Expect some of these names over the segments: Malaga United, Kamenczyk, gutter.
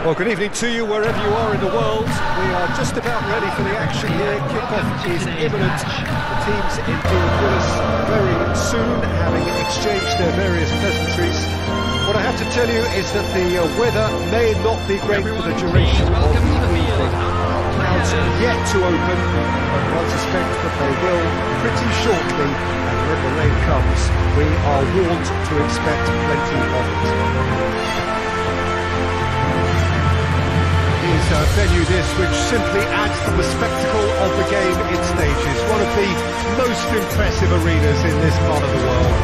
Well, good evening to you wherever you are in the world. We are just about ready for the action here. Kickoff is imminent. The teams indeed with us very soon, having exchanged their various pleasantries. What I have to tell you is that the weather may not be great for the duration of the evening. Crowds yet to open, but I suspect that they will pretty shortly. And when the rain comes, we are warned to expect plenty of it. Venue this, which simply adds to the spectacle of the game in stages. One of the most impressive arenas in this part of the world.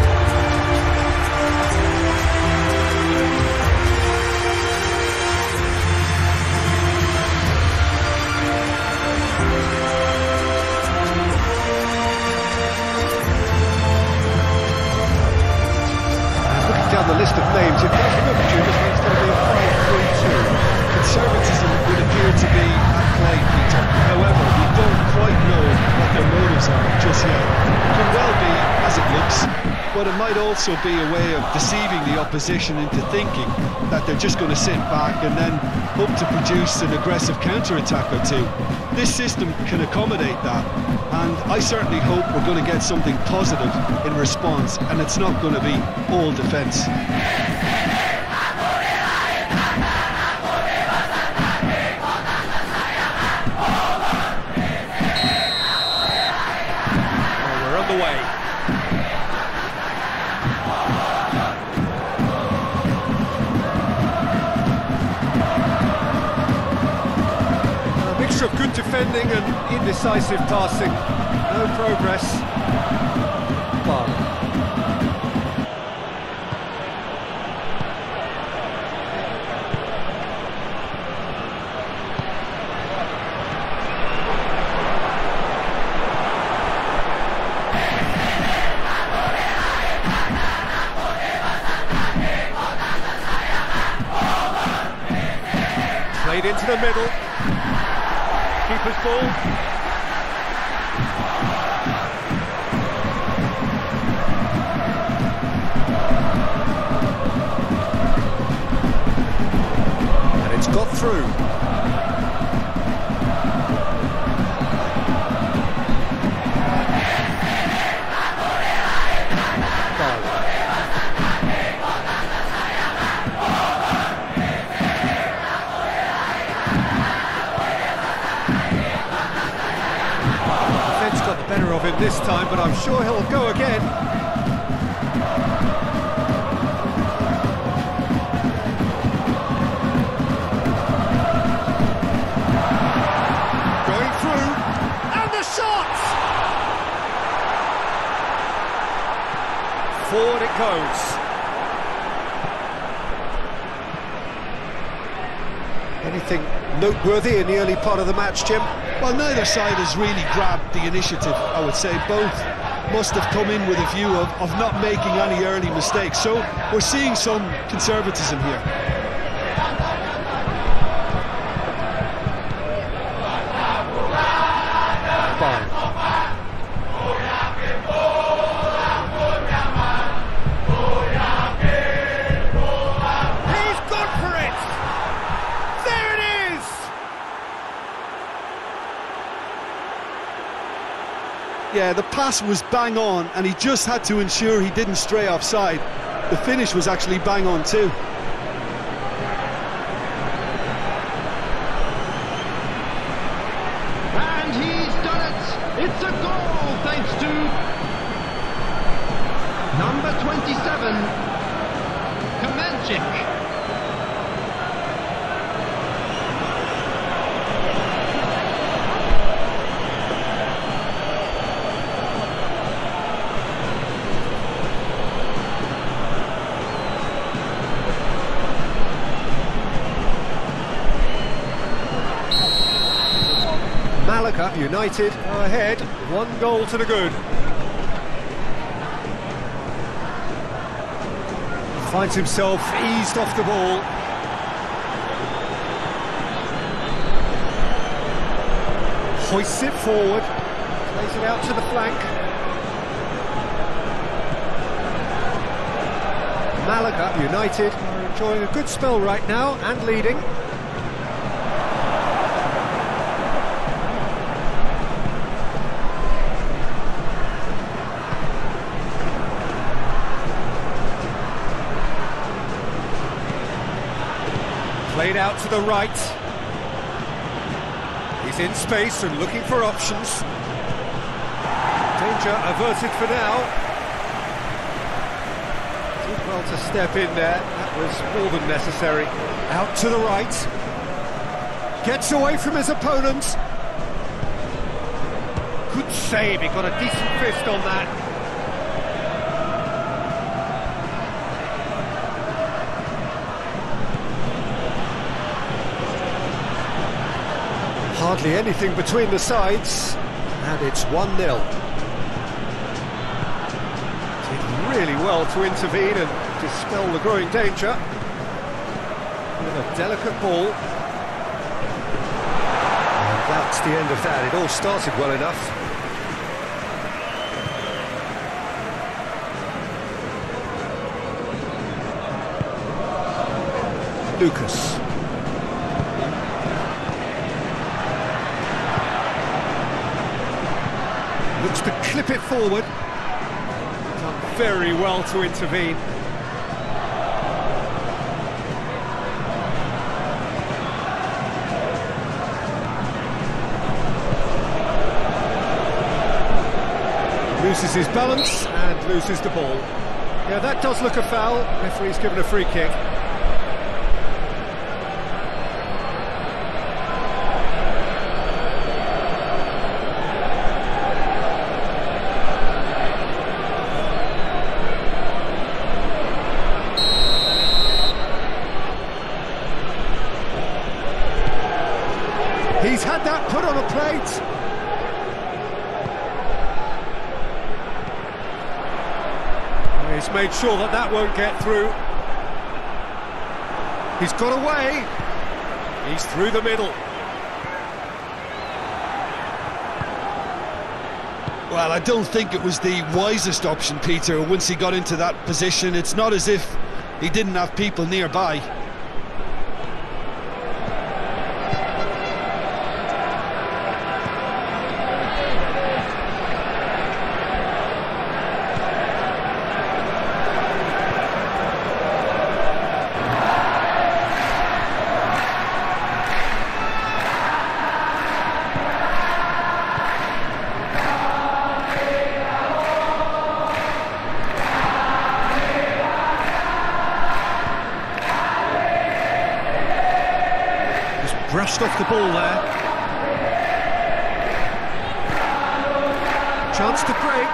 Looking down the list of names, it does look, Jim, as it's going to be a 5-3-2. Conservatism would appear to be played, Peter. However, we don't quite know what their motives are just yet. It could well be, as it looks, but it might also be a way of deceiving the opposition into thinking that they're just going to sit back and then hope to produce an aggressive counter-attack or two. This system can accommodate that, and I certainly hope we're going to get something positive in response, and it's not going to be all defence. Good defending and indecisive passing. No progress. But played into the middle. Keeper's ball. And it's got through. Better of him this time, but I'm sure he'll go again. Going through, and the shot! Forward it goes. Anything noteworthy in the early part of the match, Jim? Well, neither side has really grabbed the initiative, I would say. Both must have come in with a view of not making any early mistakes. So we're seeing some conservatism here. Yeah, the pass was bang on, and he just had to ensure he didn't stray offside. The finish was actually bang on too. And he's done it! It's a goal, thanks to number 27, Kamenczyk. Malaga United are ahead, 1 goal to the good. Finds himself eased off the ball. Hoists it forward, plays it out to the flank. Malaga United are enjoying a good spell right now and leading. Played out to the right. He's in space and looking for options. Danger averted for now. Did well to step in there. That was more than necessary. Out to the right. Gets away from his opponent. Good save, he got a decent fist on that. Hardly anything between the sides, and it's 1-0. Did really well to intervene and dispel the growing danger. With a delicate ball. And that's the end of that, it all started well enough. Lucas. Looks to clip it forward. Done very well to intervene. Loses his balance and loses the ball. Yeah, that does look a foul. Referee's given a free kick. He's had that put on a plate. And he's made sure that that won't get through. He's got away. He's through the middle. Well, I don't think it was the wisest option, Peter. Once he got into that position, it's not as if he didn't have people nearby. Brushed off the ball there. Chance to break.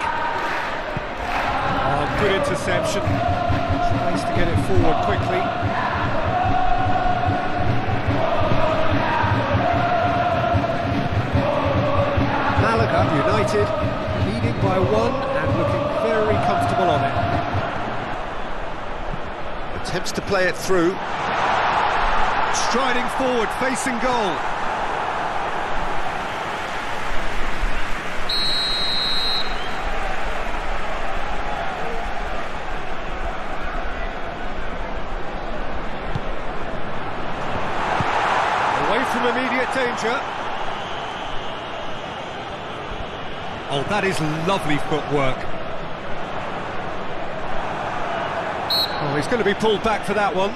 Oh, good interception. Tries to get it forward quickly. Malaga United leading by one and looking very comfortable on it. Attempts to play it through. Striding forward, facing goal. Away from immediate danger. Oh, that is lovely footwork. Oh, he's going to be pulled back for that one.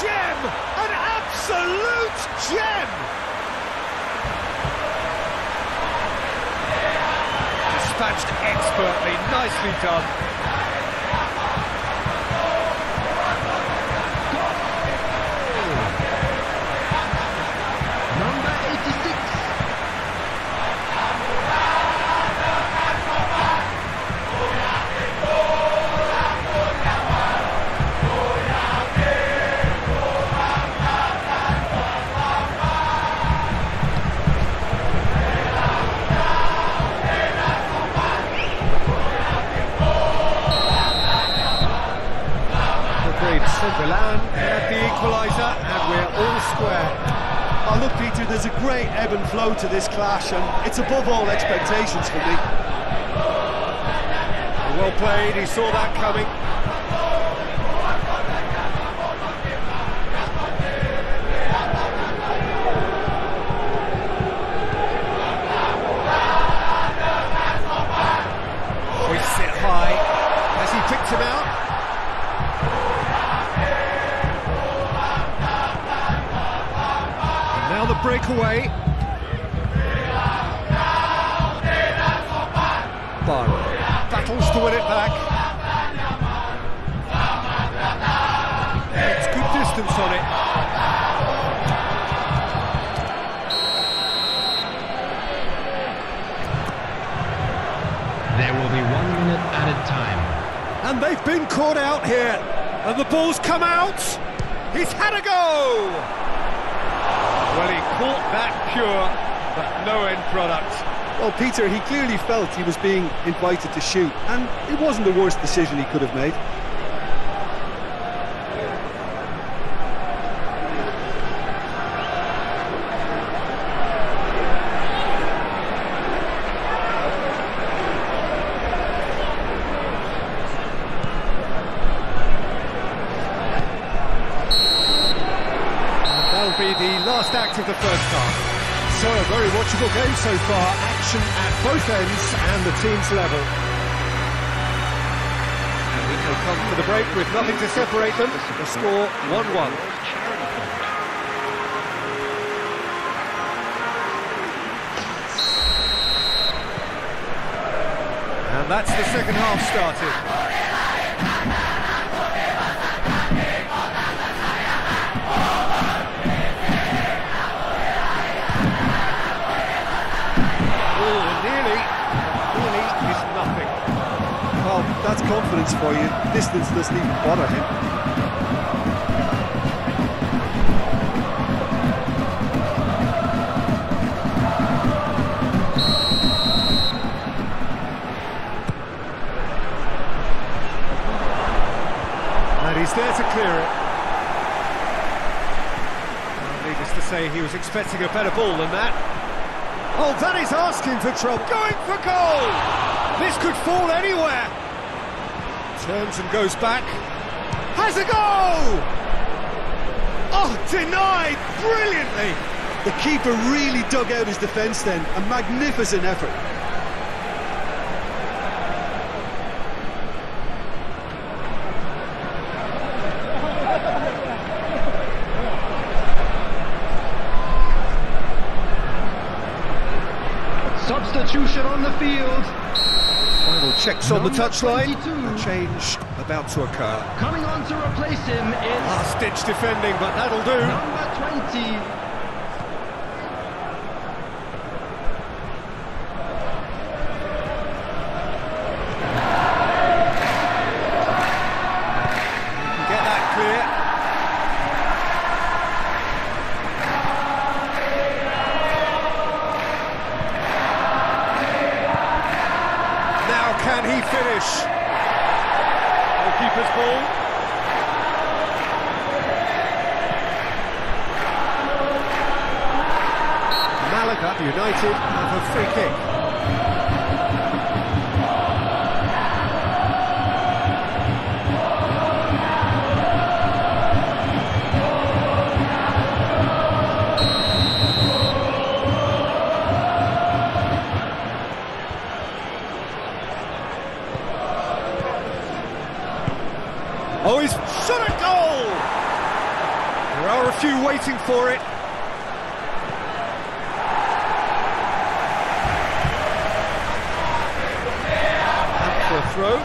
Gem! An absolute gem! Dispatched expertly, nicely done. Number 86. There's a great ebb and flow to this clash, and it's above all expectations for me. well played, he saw that coming. Hoists it high, has he picked him out? And now the breakaway. Battles to win it back. It's good distance on it. There will be 1 minute added time. And they've been caught out here. And the ball's come out. He's had a go. Well, he caught that pure, but no end product. Well, Peter, he clearly felt he was being invited to shoot, and it wasn't the worst decision he could have made. And that'll be the last act of the first half. So, a very watchable game so far, action at both ends and the teams level. And we will come to the break with nothing to separate them, the score 1-1. And that's the second half started. That's confidence for you. Distance doesn't even bother him. And he's there to clear it. Well, needless to say, he was expecting a better ball than that. Oh, that is asking for trouble. Going for goal! This could fall anywhere. Turns and goes back, has a goal! Oh, denied brilliantly! The keeper really dug out his defence then, a magnificent effort. Substitution on the field. Checks on the touchline, a change about to occur. Coming on to replace him is... last-ditch defending, but that'll do. Number 20. Get that clear. Can he finish? Goalkeeper's ball. Malaga United have a free kick. Oh, he's shot a goal! There are a few waiting for it. And for a throw.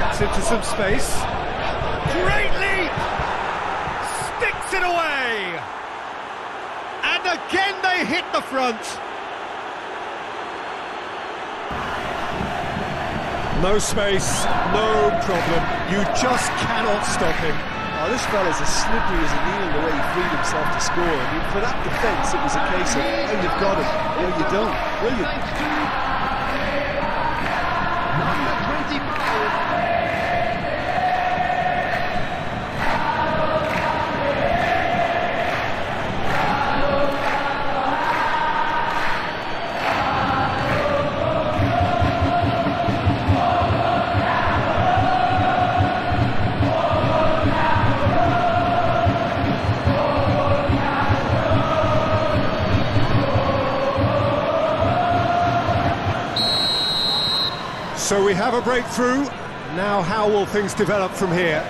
Gets into some space. Great leap! Sticks it away! And again they hit the front. No space, no problem. You just cannot stop him. Oh, this fella's as slippery as a needle the way he freed himself to score. I mean, for that defence, it was a case of, oh, you've got him. No, you don't. Brilliant. Number 25. So we have a breakthrough. Now how will things develop from here?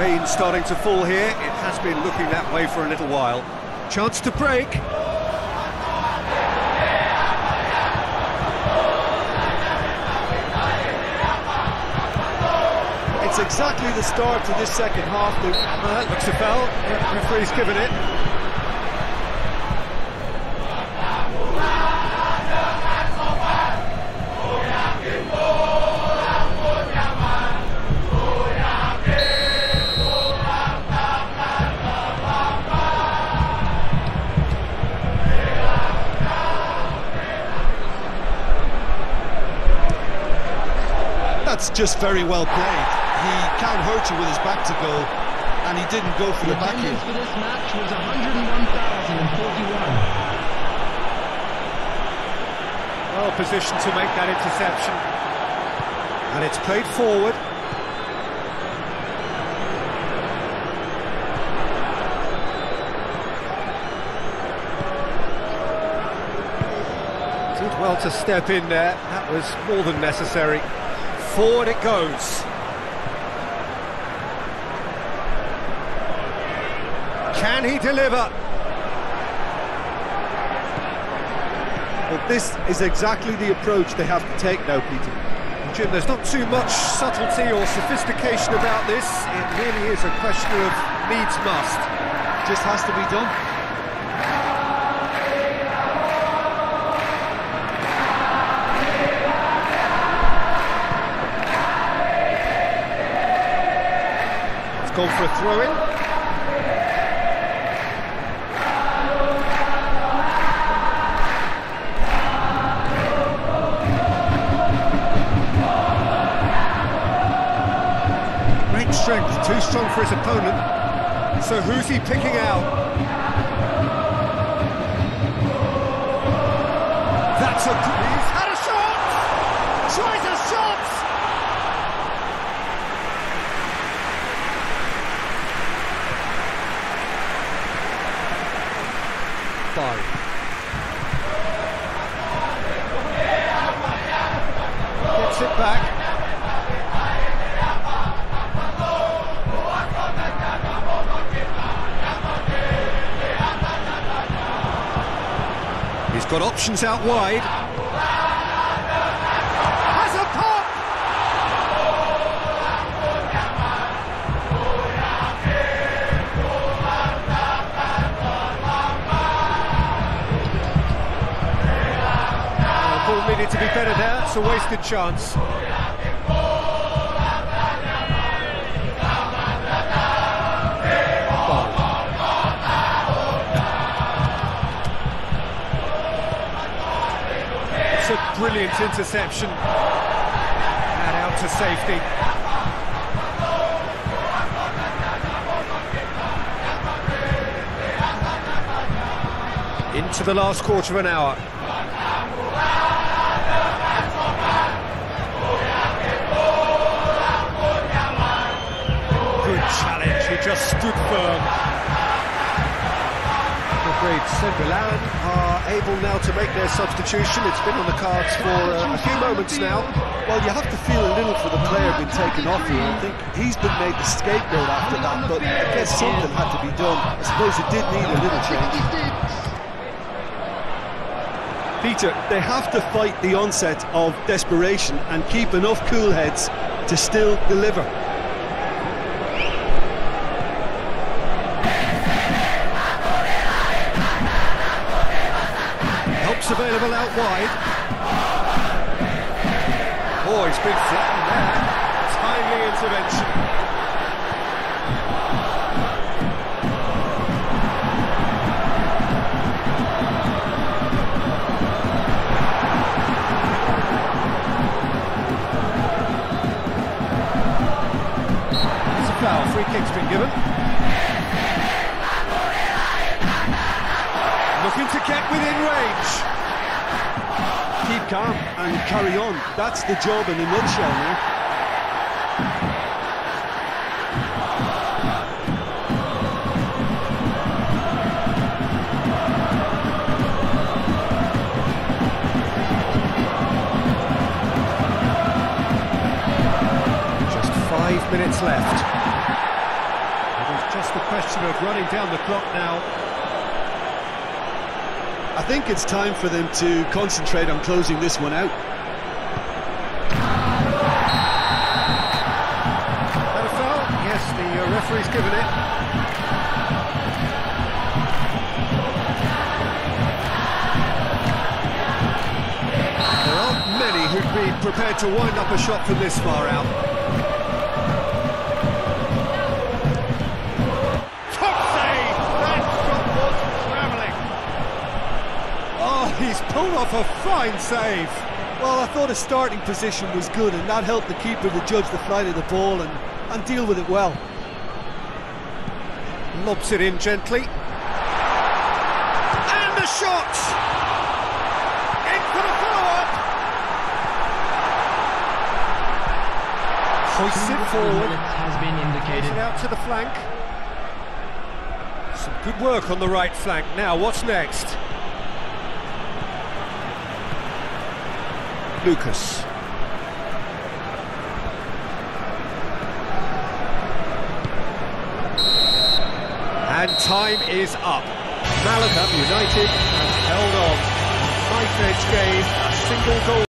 Rain starting to fall here. It has been looking that way for a little while. Chance to break. It's exactly the start to this second half. That looks a foul. The referee's given it. That's just very well played. He can't hurt you with his back to goal, and he didn't go for the back heel. The attendance for this match was 101,041. Well positioned to make that interception. And it's played forward. Did well to step in there. That was more than necessary. Forward it goes. Can he deliver? Well, this is exactly the approach they have to take now, Peter. Jim, there's not too much subtlety or sophistication about this. It really is a question of needs must. It just has to be done. Gone for a throw-in. Great strength, too strong for his opponent. So who's he picking out? That's a good... He's had a shot! Tries a shot! Gets it back. He's got options out wide. Has a needed to be better there. It's a wasted chance. It's a brilliant interception. And out to safety. Into the last quarter of an hour. Just stood firm. The great Sunderland are able now to make their substitution. It's been on the cards for a few moments now. Well, you have to feel a little for the player being taken off here. I think he's been made the scapegoat after that, but I guess something had to be done. I suppose it did need a little change. Peter, they have to fight the onset of desperation and keep enough cool heads to still deliver. Available out wide. Oh, he's been flattened there. Timely intervention. That's a foul. Free kick's been given. Looking to get within range. Keep calm and carry on. That's the job in a nutshell now. of running down the clock now. I think it's time for them to concentrate on closing this one out. And a foul? Yes, the referee's given it. Who'd be prepared to wind up a shot from this far out. Top save! That shot was travelling. Oh, he's pulled off a fine save. Well, I thought his starting position was good, and that helped the keeper to judge the flight of the ball and deal with it well. Lobs it in gently. And the shot! Hoisted forward, has been indicated. Out to the flank. Some good work on the right flank. Now, what's next? Lucas. And time is up. Malaga United has held on. Knife-edge game, a single goal